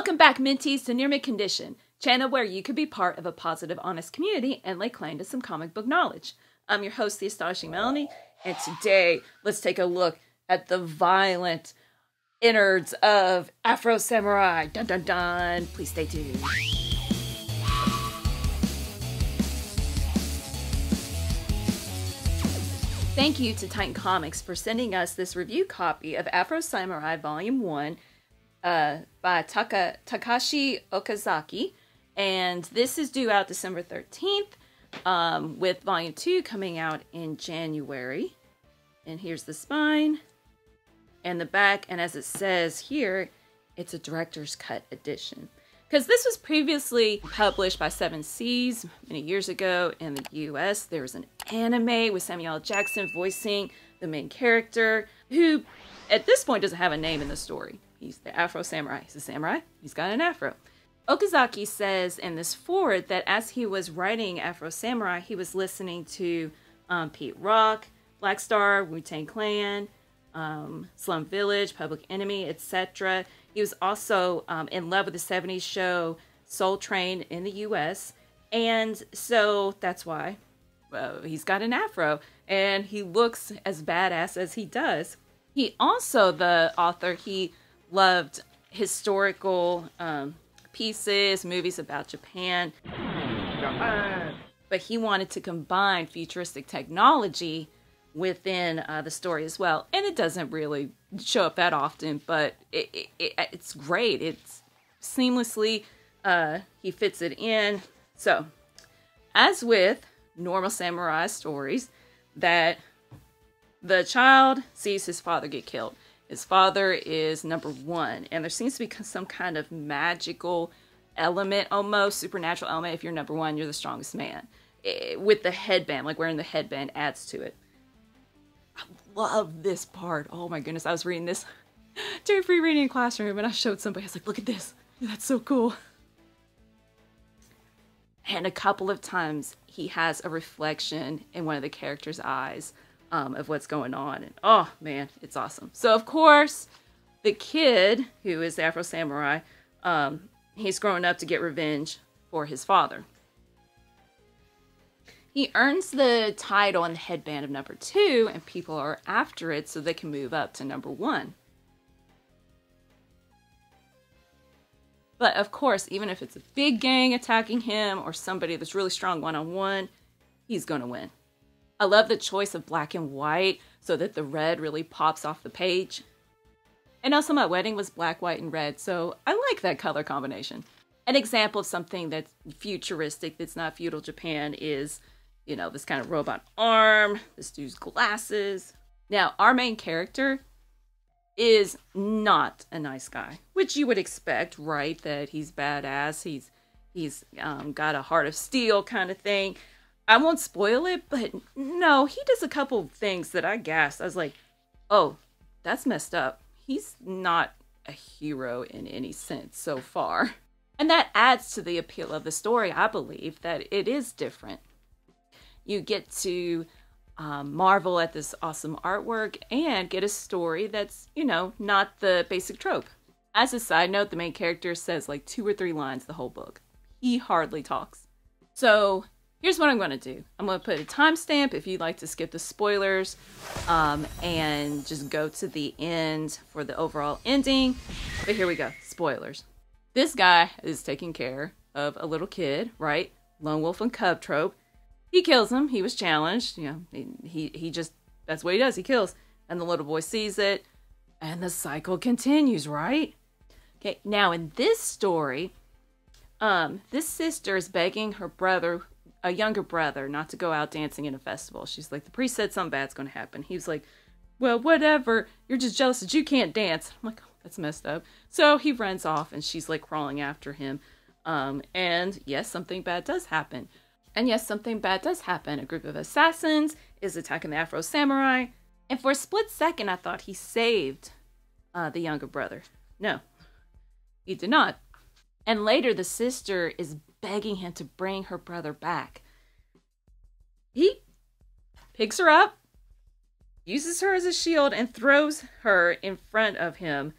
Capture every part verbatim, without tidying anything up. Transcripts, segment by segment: Welcome back, Minties, to Near Mint Condition, channel where you could be part of a positive, honest community and lay claim to some comic book knowledge. I'm your host, the astonishing Melanie, and today let's take a look at the violent innards of Afro Samurai. Dun dun dun! Please stay tuned. Thank you to Titan Comics for sending us this review copy of Afro Samurai Volume one uh, by Taka Takashi Okazaki. And this is due out December thirteenth, um, with Volume two coming out in January. And here's the spine and the back. And as it says here, it's a director's cut edition. Because this was previously published by Seven Seas many years ago in the U S There was an anime with Samuel L. Jackson voicing the main character, who at this point doesn't have a name in the story. He's the Afro Samurai. He's a samurai. He's got an afro. Okazaki says in this foreword that as he was writing Afro Samurai, he was listening to um, Pete Rock, Black Star, Wu-Tang Clan, um, Slum Village, Public Enemy, et cetera. He was also um, in love with the seventies show Soul Train in the U S And so that's why uh, he's got an afro and he looks as badass as he does. He also, the author, he loved historical um, pieces, movies about Japan. Japan. But he wanted to combine futuristic technology within uh, the story as well, and it doesn't really show up that often, but it, it, it it's great. It's seamlessly uh, he fits it in. So, as with normal samurai stories, that the child sees his father get killed. His father is number one, and there seems to be some kind of magical element, almost supernatural element. If you're number one, you're the strongest man. It, with the headband, like wearing the headband adds to it. I love this part. Oh my goodness. I was reading this during free reading in classroom and I showed somebody. I was like, look at this. That's so cool. And a couple of times he has a reflection in one of the characters' eyes um, of what's going on. And oh man, it's awesome. So of course, the kid who is Afro Samurai, um, he's grown up to get revenge for his father. He earns the title and the headband of number two, and people are after it so they can move up to number one. But of course, even if it's a big gang attacking him or somebody that's really strong one-on-one, he's going to win. I love the choice of black and white so that the red really pops off the page. And also my wedding was black, white, and red, so I like that color combination. An example of something that's futuristic that's not feudal Japan is, you know, this kind of robot arm, this dude's glasses. Now, our main character is not a nice guy, which you would expect, right? That he's badass, he's he's um, got a heart of steel kind of thing. I won't spoil it, but no, he does a couple of things that I gasped. I was like, oh, that's messed up. He's not a hero in any sense so far. And that adds to the appeal of the story, I believe, that it is different. You get to um, marvel at this awesome artwork and get a story that's, you know, not the basic trope. As a side note, the main character says like two or three lines the whole book. He hardly talks. So here's what I'm going to do. I'm going to put a timestamp if you'd like to skip the spoilers um, and just go to the end for the overall ending. But here we go. Spoilers. This guy is taking care of a little kid, right? Lone Wolf and Cub trope. He kills him. He was challenged. You know, he, he, he just, that's what he does. He kills. And the little boy sees it. And the cycle continues, right? Okay, now in this story, um, this sister is begging her brother, a younger brother, not to go out dancing in a festival. She's like, the priest said something bad's going to happen. He was like, well, whatever. You're just jealous that you can't dance. I'm like, that's messed up. So he runs off and she's like crawling after him. Um, and yes, something bad does happen. And yes, something bad does happen. A group of assassins is attacking the Afro Samurai. And for a split second, I thought he saved uh, the younger brother. No, he did not. And later the sister is begging him to bring her brother back. He picks her up, uses her as a shield, and throws her in front of him.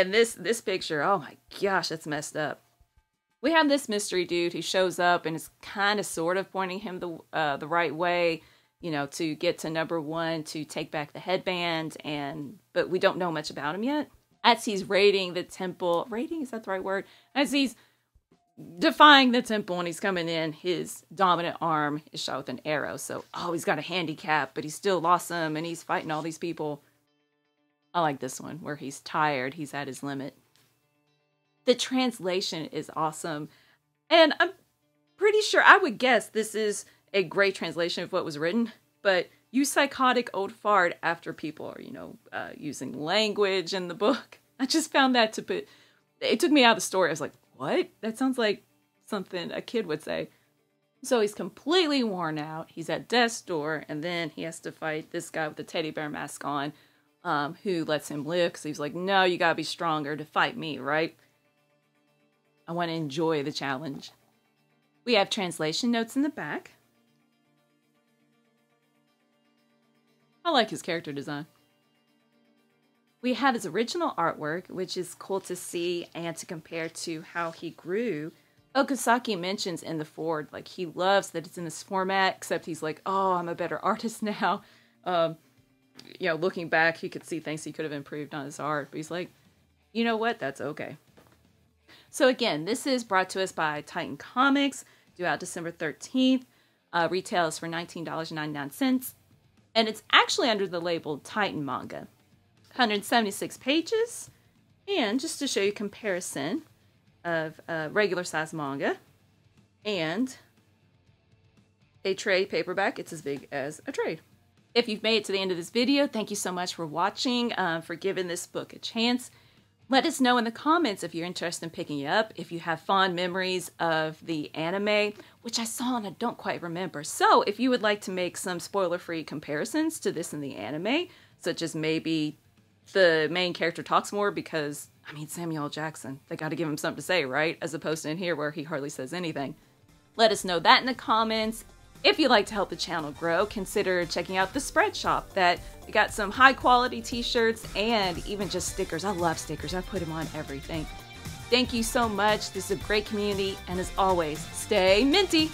And this this picture, oh my gosh, that's messed up. We have this mystery dude who shows up and is kind of sort of pointing him the uh, the right way, you know, to get to number one, to take back the headband, and but we don't know much about him yet. As he's raiding the temple, raiding, is that the right word? As he's defying the temple and he's coming in, his dominant arm is shot with an arrow. So, oh, he's got a handicap, but he's still awesome, and he's fighting all these people. I like this one, where he's tired, he's at his limit. The translation is awesome, and I'm pretty sure, I would guess, this is a great translation of what was written, but you psychotic old fart after people are, you know, uh, using language in the book. I just found that to put, it took me out of the story. I was like, what? That sounds like something a kid would say. So he's completely worn out. He's at death's door, and then he has to fight this guy with the teddy bear mask on, um, who lets him live, because he's like, no, you gotta be stronger to fight me, right? I want to enjoy the challenge. We have translation notes in the back. I like his character design. We have his original artwork, which is cool to see and to compare to how he grew. Okazaki mentions in the forward, like, he loves that it's in this format, except he's like, oh, I'm a better artist now. Um, you know, looking back, he could see things he could have improved on his art, but he's like, you know what? That's okay. So again, this is brought to us by Titan Comics, due out December thirteenth. Uh, retails for nineteen ninety-nine. And it's actually under the label Titan Manga. one hundred seventy-six pages. And just to show you comparison of uh, regular size manga and a trade paperback, it's as big as a trade. If you've made it to the end of this video, thank you so much for watching, uh, for giving this book a chance. Let us know in the comments if you're interested in picking it up, if you have fond memories of the anime, which I saw and I don't quite remember. So if you would like to make some spoiler-free comparisons to this and the anime, such as maybe the main character talks more because, I mean, Samuel L. Jackson, they gotta give him something to say, right? As opposed to in here where he hardly says anything. Let us know that in the comments. If you'd like to help the channel grow, consider checking out the Spread Shop. That we got some high quality t-shirts and even just stickers. I love stickers. I put them on everything. Thank you so much. This is a great community, and as always, stay minty!